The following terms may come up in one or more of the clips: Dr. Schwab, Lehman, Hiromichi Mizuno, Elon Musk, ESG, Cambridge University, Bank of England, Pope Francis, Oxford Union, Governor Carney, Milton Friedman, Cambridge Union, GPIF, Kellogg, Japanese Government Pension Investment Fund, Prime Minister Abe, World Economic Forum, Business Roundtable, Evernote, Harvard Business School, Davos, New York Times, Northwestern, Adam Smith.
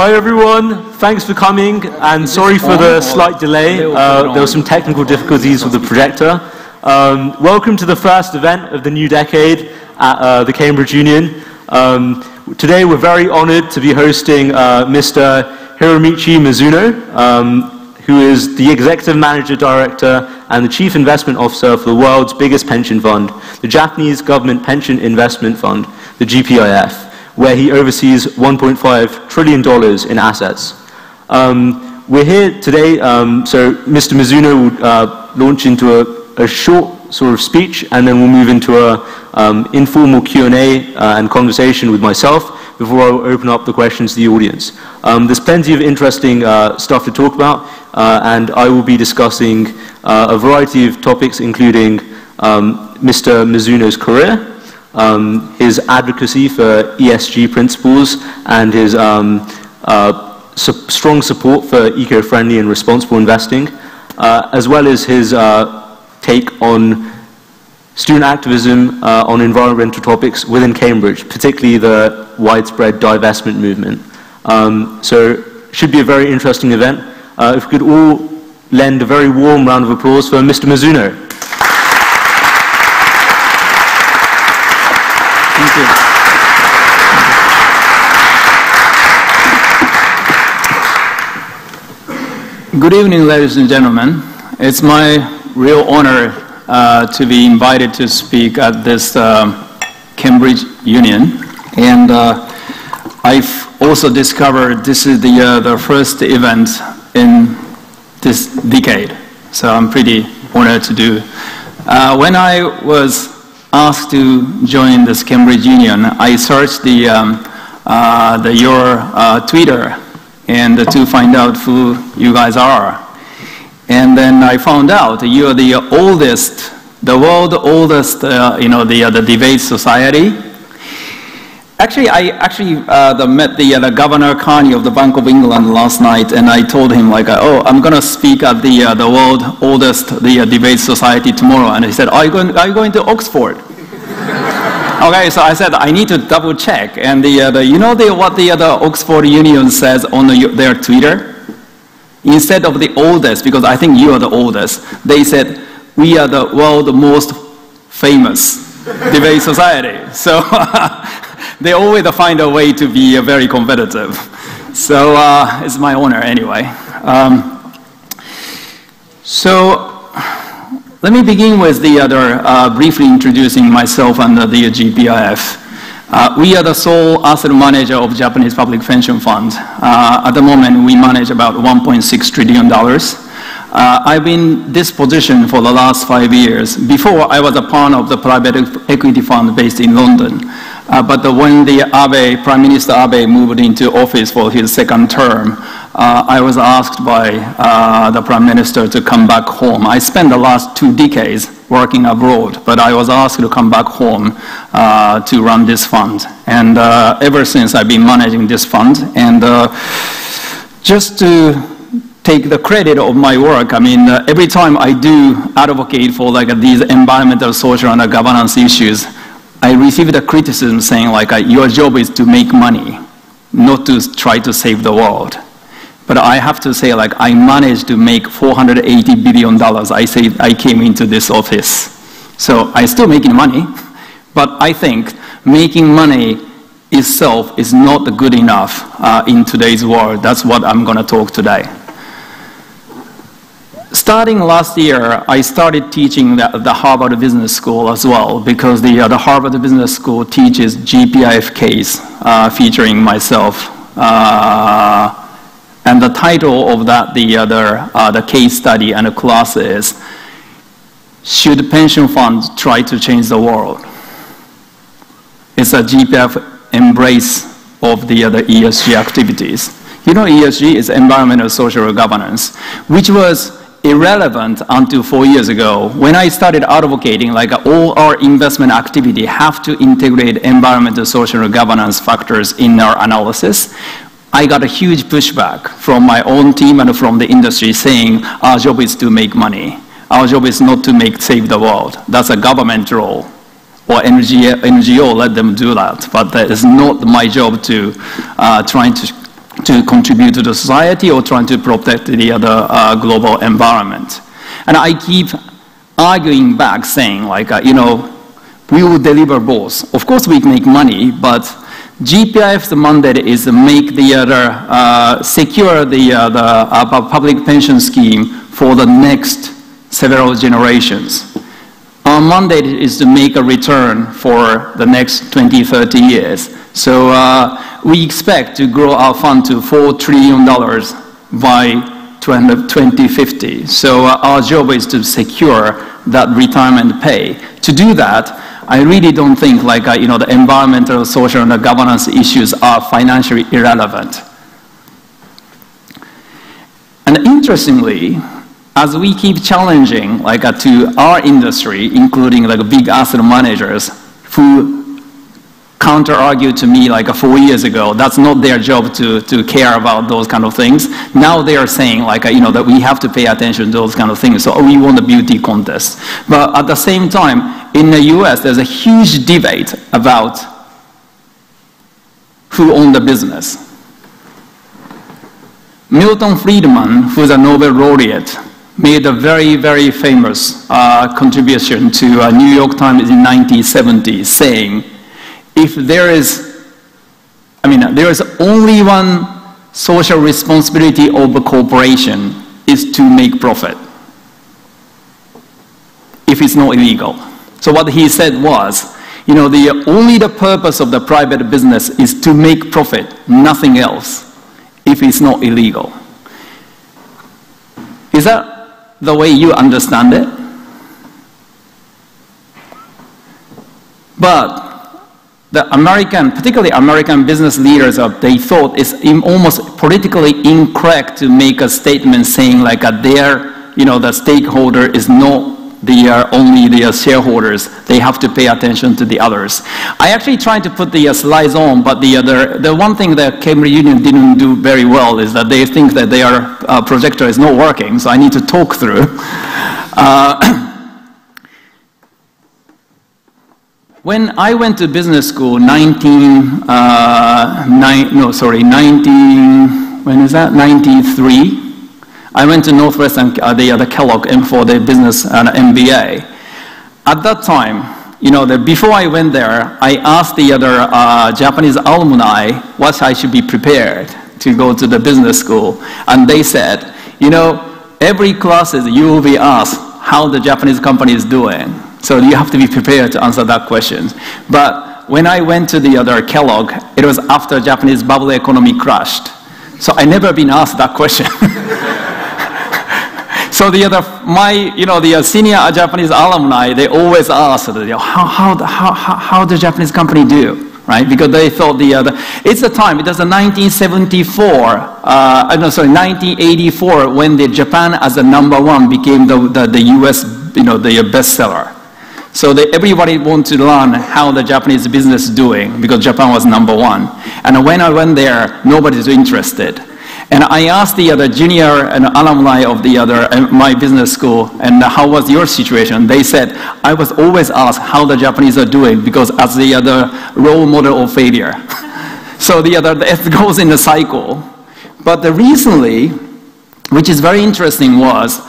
Hi everyone, thanks for coming, and sorry for the slight delay. There were some technical difficulties with the projector. Welcome to the first event of the new decade at the Cambridge Union. Today we're very honored to be hosting Mr. Hiromichi Mizuno, who is the Executive Manager Director and the Chief Investment Officer for the world's biggest pension fund, the Japanese Government Pension Investment Fund, the GPIF, where he oversees $1.5 trillion in assets. We're here today, so Mr. Mizuno will launch into a short sort of speech, and then we'll move into an informal Q&A and conversation with myself before I open up the questions to the audience. There's plenty of interesting stuff to talk about, and I will be discussing a variety of topics, including Mr. Mizuno's career, his advocacy for ESG principles, and his strong support for eco-friendly and responsible investing, as well as his take on student activism on environmental topics within Cambridge, particularly the widespread divestment movement. So should be a very interesting event. If we could all lend a very warm round of applause for Mr. Mizuno. Good evening, ladies and gentlemen. It's my real honor to be invited to speak at this Cambridge Union. And I've also discovered this is the first event in this decade. So I'm pretty honored to do. When I was asked to join this Cambridge Union, I searched your Twitter and to find out who you guys are. And then I found out you're the oldest, the world's oldest, you know, the debate society. Actually, I met the Governor Carney of the Bank of England last night, and I told him, like, oh, I'm going to speak at the world's oldest debate society tomorrow. And he said, are you going to Oxford? Okay, so I said, I need to double check. And you know what the Oxford Union says on their Twitter? Instead of the oldest, because I think you are the oldest, they said, we are the world's most famous debate society. So they always find a way to be very competitive. So it's my honor anyway. Let me begin with the other, briefly introducing myself and the GPIF. We are the sole asset manager of Japanese Public Pension Fund. At the moment, we manage about $1.6 trillion. I've been in this position for the last 5 years. Before, I was a part of the private equity fund based in London. But when Prime Minister Abe moved into office for his second term, I was asked by the Prime Minister to come back home. I spent the last 2 decades working abroad, but I was asked to come back home to run this fund. And ever since, I've been managing this fund. And just to take the credit of my work, I mean, every time I do advocate for these environmental, social, and governance issues, I received a criticism saying, like, your job is to make money, not to try to save the world. But I have to say, like, I managed to make $480 billion. I came into this office. So I'm still making money, but I think making money itself is not good enough in today's world. That's what I'm going to talk today. Starting last year, I started teaching the Harvard Business School as well, because the Harvard Business School teaches GPIF case featuring myself. And the title of that, the case study and the class is, should pension funds try to change the world? It's a GPIF embrace of the ESG activities. You know, ESG is environmental, social, governance, which was irrelevant until 4 years ago. When I started advocating, like, all our investment activity have to integrate environmental, social, governance factors in our analysis, I got a huge pushback from my own team and from the industry saying, our job is to make money. Our job is not to save the world. That's a government role. Or NGO let them do that. But that is not my job to try to to contribute to the society or trying to protect the other global environment. And I keep arguing back saying, like, you know, we will deliver both. Of course we make money, but GPIF's mandate is to make the other, secure the public pension scheme for the next several generations. Our mandate is to make a return for the next 20, 30 years. So we expect to grow our fund to $4 trillion by 2050. So our job is to secure that retirement pay. To do that, I really don't think, like, you know, the environmental, social, and the governance issues are financially irrelevant. And interestingly, as we keep challenging, like, to our industry, including like big asset managers, who counter-argued to me like 4 years ago, that's not their job to care about those kind of things. Now they are saying, like, you know, that we have to pay attention to those kind of things, so we want a beauty contest. But at the same time, in the US, there's a huge debate about who owned the business. Milton Friedman, who's a Nobel laureate, made a very, very famous contribution to New York Times in 1970, saying, if there is, there is only one social responsibility of a corporation is to make profit, if it's not illegal. So what he said was, you know, only the purpose of the private business is to make profit, nothing else, if it's not illegal. Is that the way you understand it? But the American, particularly American business leaders, they thought it's almost politically incorrect to make a statement saying, like, their, you know, the stakeholder is not only the shareholders. They have to pay attention to the others. I actually tried to put the slides on, but the one thing that Cambridge Union didn't do very well is that they think that their projector is not working, so I need to talk through. When I went to business school, 1993, I went to Northwestern, the Kellogg, and for the business MBA. At that time, you know, before I went there, I asked the other Japanese alumni what I should be prepared to go to the business school, and they said, you know, every class you will be asked how the Japanese company is doing. So you have to be prepared to answer that question. But when I went to the other Kellogg, it was after Japanese bubble economy crashed. So I never been asked that question. So my senior Japanese alumni, they always asked, you know, how the Japanese company do, right? Because they thought it's the time. It was the 1984 when the Japan as the #1 became the U.S. you know, the bestseller. So everybody wants to learn how the Japanese business is doing because Japan was #1. And when I went there, nobody's interested. And I asked the other junior and alumni of my business school, and how was your situation? They said, I was always asked how the Japanese are doing because as the other role model of failure. So it goes in a cycle. But recently, which is very interesting, was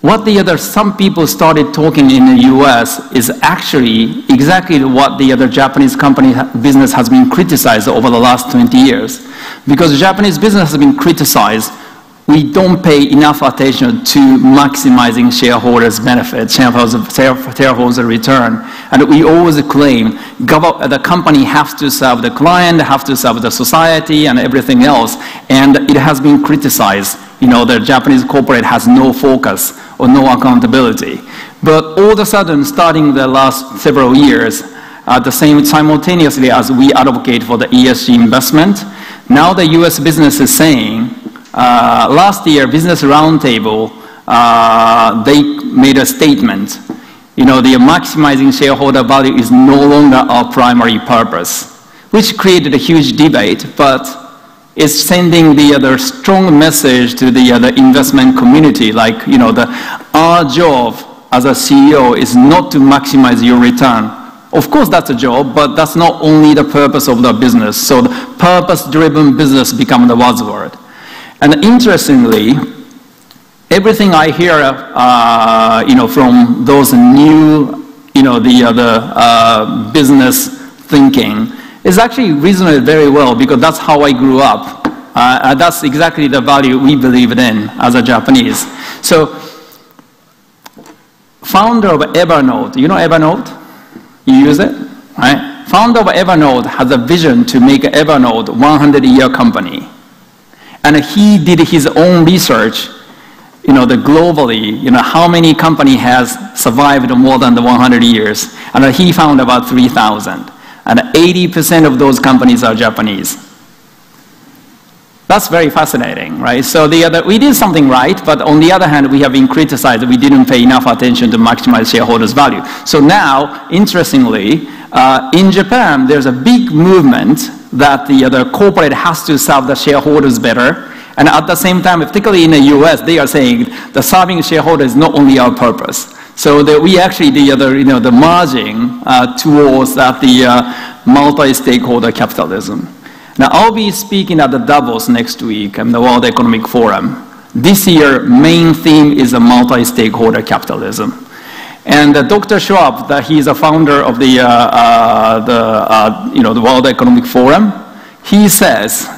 what some people started talking in the US is actually exactly what the other Japanese company business has been criticized over the last 20 years. Because Japanese business has been criticized, we don't pay enough attention to maximizing shareholders' benefits, shareholders' return. And we always claim the company has to serve the client, has to serve the society and everything else. And it has been criticized. You know, the Japanese corporate has no focus or no accountability. But all of a sudden, starting the last several years, simultaneously as we advocate for the ESG investment, now the US business is saying, last year, Business Roundtable, they made a statement, you know, the maximizing shareholder value is no longer our primary purpose, which created a huge debate, but it's sending the other strong message to the other investment community, like, you know, our job as a CEO is not to maximize your return Of course, that's a job, but that's not only the purpose of the business. So the purpose-driven business becomes the buzzword. And interestingly, everything I hear, from those new, business thinking is actually resonated very well because that's how I grew up. That's exactly the value we believed in as a Japanese. So, founder of Evernote, you know Evernote? You use it, right? Founder of Evernote has a vision to make Evernote a 100-year company. And he did his own research, globally, how many company has survived more than the 100 years. And he found about 3,000. And 80% of those companies are Japanese. That's very fascinating, right? So we did something right, but on the other hand, we have been criticized. We didn't pay enough attention to maximize shareholders' value. So now, interestingly, in Japan, there's a big movement that the corporate has to serve the shareholders better. And at the same time, particularly in the US, they are saying the serving shareholders is not only our purpose. So that we actually, the merging towards that multi-stakeholder capitalism. Now, I'll be speaking at the Davos next week and the World Economic Forum. This year, main theme is a multi-stakeholder capitalism. And Dr. Schwab, he's a founder of the World Economic Forum. He says,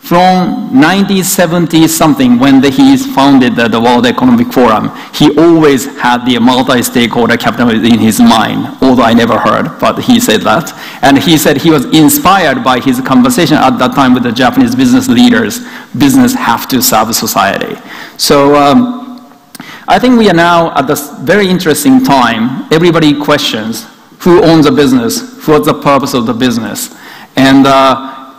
from 1970-something, when he founded the World Economic Forum, he always had the multi-stakeholder capitalism in his mind, although I never heard, but he said that. And he said he was inspired by his conversation at that time with the Japanese business leaders. Business have to serve society. So I think we are now at this very interesting time. Everybody questions who owns the business, what's the purpose of the business, and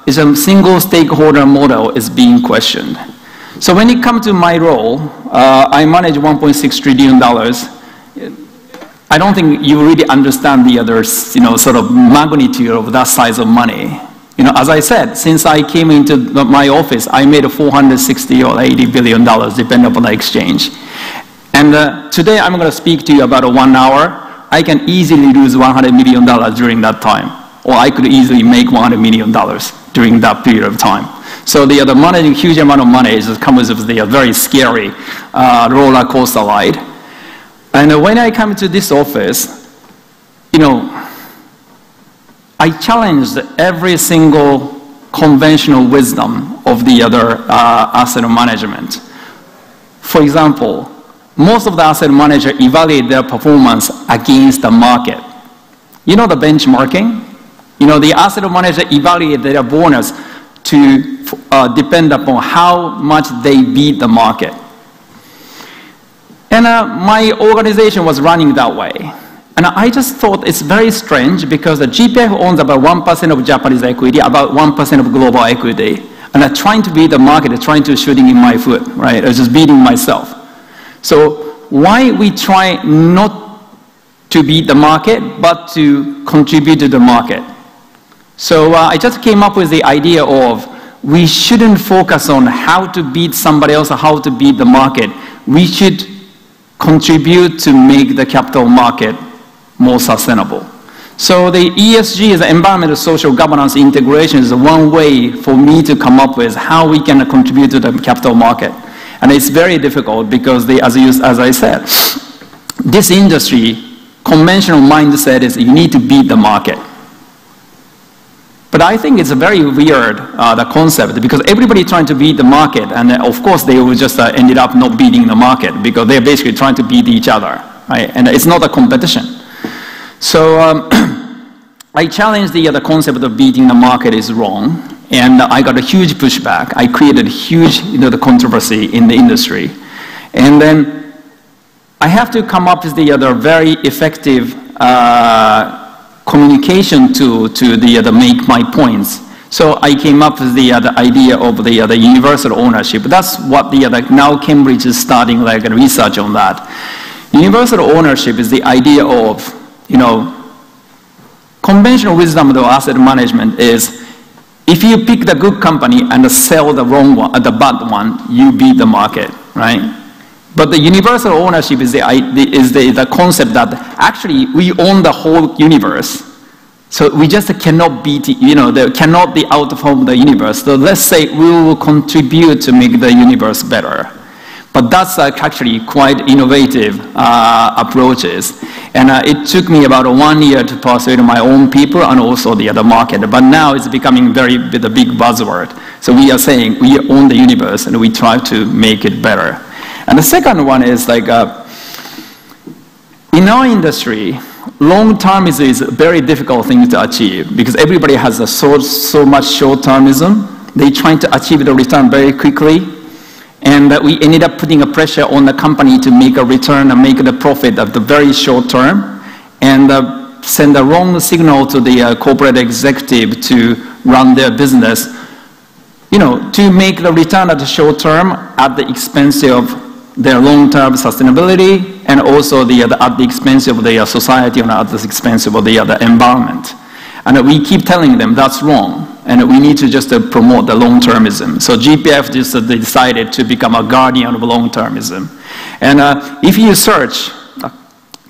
is a single stakeholder model is being questioned. So when it comes to my role, I manage $1.6 trillion. I don't think you really understand the other, sort of magnitude of that size of money. As I said, since I came into my office, I made $460 or $80 billion, depending upon the exchange. And today I'm going to speak to you about 1 hour. I can easily lose $100 million during that time. Or I could easily make $100 million during that period of time. So the managing huge amount of money comes with a very scary roller coaster ride. And when I come to this office, I challenged every single conventional wisdom of the other asset management. For example, most of the asset managers evaluate their performance against the market. You know the benchmarking? The asset manager evaluate their bonus to depend upon how much they beat the market. And my organization was running that way. And I just thought it's very strange because the GPF owns about 1% of Japanese equity, about 1% of global equity. And I'm trying to beat the market, trying to shooting in my foot, right? I was just beating myself. So why we try not to beat the market, but to contribute to the market? So I just came up with the idea of we shouldn't focus on how to beat somebody else or how to beat the market. We should contribute to make the capital market more sustainable. So the ESG is environmental, social, governance, integration is one way for me to come up with how we can contribute to the capital market. And it's very difficult because as I said, this industry, conventional mindset is you need to beat the market. But I think it's a very weird the concept because everybody trying to beat the market, and of course they will just ended up not beating the market because they're basically trying to beat each other, right? And it's not a competition. So I challenged the concept of beating the market is wrong, and I got a huge pushback. I created huge the controversy in the industry, and then I have to come up with the other very effective. Communication to make my points. So I came up with the idea of the universal ownership. That's what now Cambridge is starting research on that. Universal ownership is the idea of, conventional wisdom of asset management is if you pick the good company and sell the wrong one, the bad one, you beat the market, right? But the universal ownership is the concept that actually we own the whole universe. So we just cannot be, there cannot be out from the universe. So let's say we will contribute to make the universe better. But that's actually quite innovative approaches. And it took me about 1 year to persuade my own people and also the other market. But now it's becoming a big buzzword. So we are saying we own the universe and we try to make it better. And the second one is like, in our industry, long-termism is a very difficult thing to achieve because everybody has so much short-termism. They try to achieve the return very quickly. And we ended up putting a pressure on the company to make a return and make the profit at the very short term and send a wrong signal to the corporate executive to run their business, to make the return at the short term at the expense of their long-term sustainability, and also at the expense of their society and at the expense of the environment. And we keep telling them that's wrong, and we need to just promote the long-termism. So GPF just decided to become a guardian of long-termism. And if you search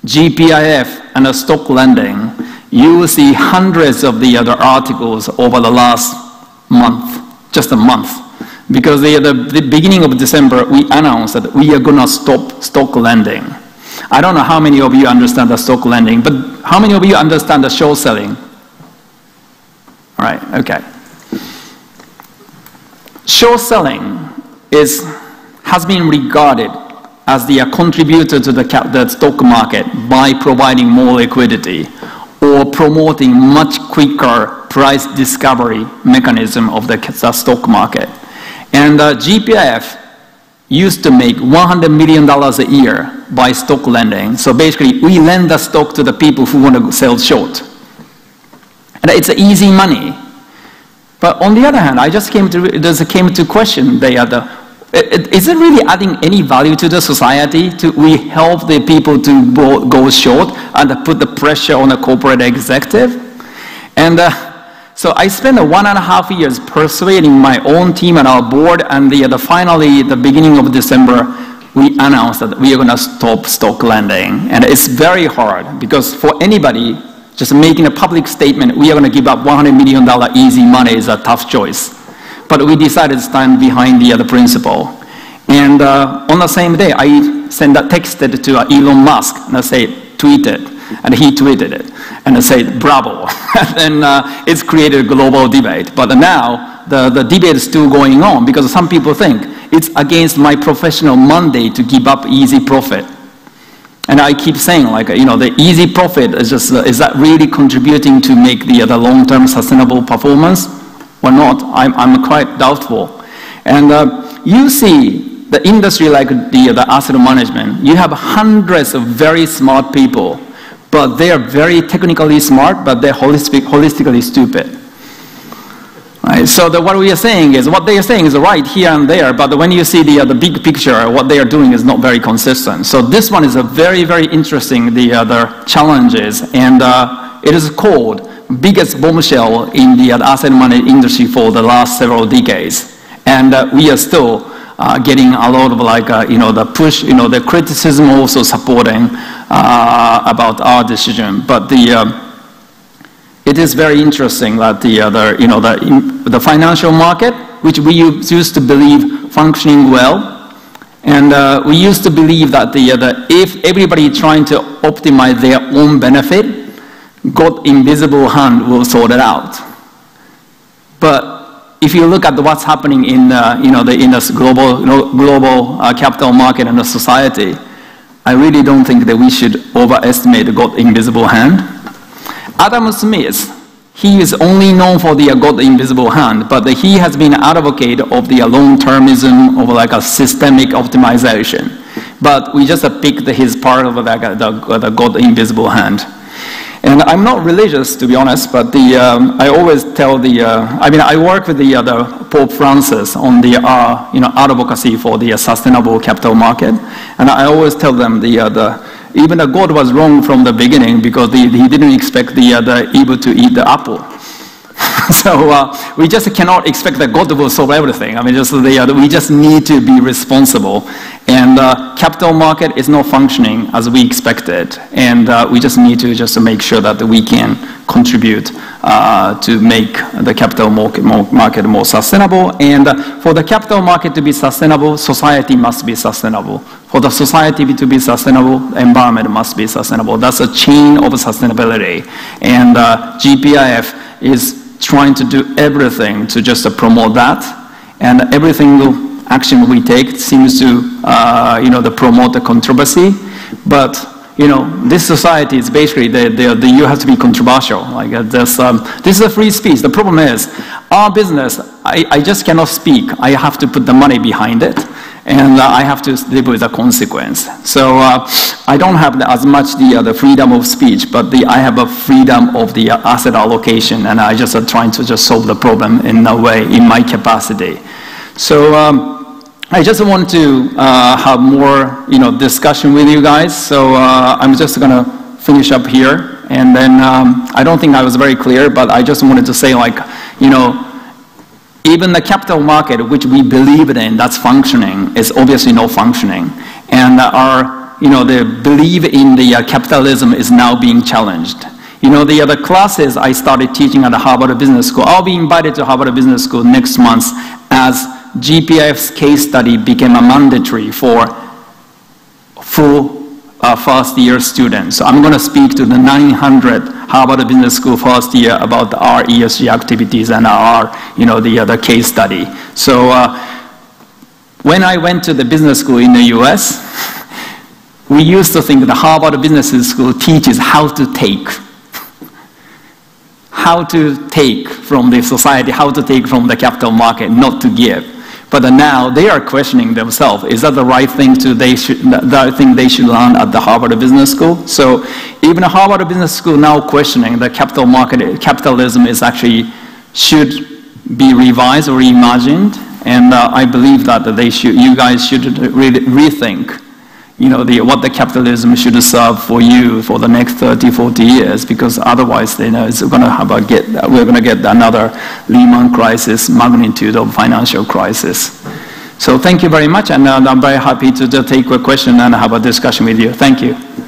GPIF and stock lending, you will see hundreds of the other articles over the last month, just a month. Because the beginning of December, we announced that we are going to stop stock lending. I don't know how many of you understand the stock lending, but how many of you understand the short selling? All right, okay. Short selling has been regarded as the contributor to the stock market by providing more liquidity or promoting much quicker price discovery mechanism of the stock market. And GPIF used to make $100 million a year by stock lending. So basically, we lend the stock to the people who want to sell short. And it's easy money. But on the other hand, I just came to question, is it really adding any value to the society? We help the people to go short and put the pressure on the corporate executive? And so I spent 1.5 years persuading my own team and our board, and finally, the beginning of December, we announced that we are going to stop stock lending. And it's very hard, because for anybody, just making a public statement, we are going to give up $100 million easy money is a tough choice. But we decided to stand behind the other principle. And on the same day, I texted to Elon Musk, and I said, tweet it. And he tweeted it, and I said, bravo. And it's created a global debate. But now, the debate is still going on, because some people think, it's against my professional mandate to give up easy profit. And I keep saying, the easy profit is just, is that really contributing to make the long-term sustainable performance or not? I'm quite doubtful. And you see, the industry like the asset management, you have hundreds of very smart people. But they are very technically smart, but they're holistically stupid. Right? So what they are saying is right here and there, but when you see the big picture, what they are doing is not very consistent. So this one is a very, very interesting the challenges, and it is called biggest bombshell in the asset management industry for the last several decades, and we are still getting a lot of the push, the criticism also supporting about our decision. But it is very interesting that the financial market, which we used to believe functioning well, and we used to believe that if everybody trying to optimize their own benefit, God's invisible hand will sort it out. But if you look at what's happening in this global capital market and the society, I really don't think that we should overestimate God's invisible hand. Adam Smith, he is only known for the God's invisible hand, but he has been an advocate of the long-termism, of a systemic optimization. But we just picked his part of the God's invisible hand. And I'm not religious, to be honest, but I always tell I work with the Pope Francis on the advocacy for the sustainable capital market, and I always tell them even the God was wrong from the beginning because he didn't expect Eve to eat the apple. So we just cannot expect that God will solve everything. I mean, just we just need to be responsible. And capital market is not functioning as we expected. And we just need to make sure that we can contribute to make the capital market more sustainable. And for the capital market to be sustainable, society must be sustainable. For the society to be sustainable, the environment must be sustainable. That's a chain of sustainability. And GPIF is trying to do everything to just promote that. And every single action we take seems to, promote the controversy. But this society is basically, you have to be controversial. Like this is a free speech. The problem is, our business, I just cannot speak. I have to put the money behind it, and I have to live with the consequence. So I don't have as much the freedom of speech, but I have a freedom of the asset allocation, and I just trying to solve the problem in a way, in my capacity. So I just want to have more, discussion with you guys. So I'm just gonna finish up here, and then I don't think I was very clear, but I just wanted to say, like, even the capital market, which we believe in, that's functioning, is obviously not functioning, and our, the belief in the capitalism is now being challenged. The other classes I started teaching at the Harvard Business School. I'll be invited to Harvard Business School next month as GPIF's case study became a mandatory for full first-year students. So I'm going to speak to the 900 Harvard Business School first year about our ESG activities and our, the case study. So when I went to the business school in the U.S., we used to think that the Harvard Business School teaches how to take from the society, how to take from the capital market, not to give. But now they are questioning themselves. Is that the right thing they should learn at the Harvard Business School? So even the Harvard Business School now questioning that capital market, capitalism is actually should be revised or reimagined. And I believe that you guys should rethink, what the capitalism should serve for you for the next 30, 40 years, because otherwise, it's going to have we're going to get another Lehman crisis, magnitude of financial crisis. So thank you very much, and I'm very happy to take a question and have a discussion with you. Thank you.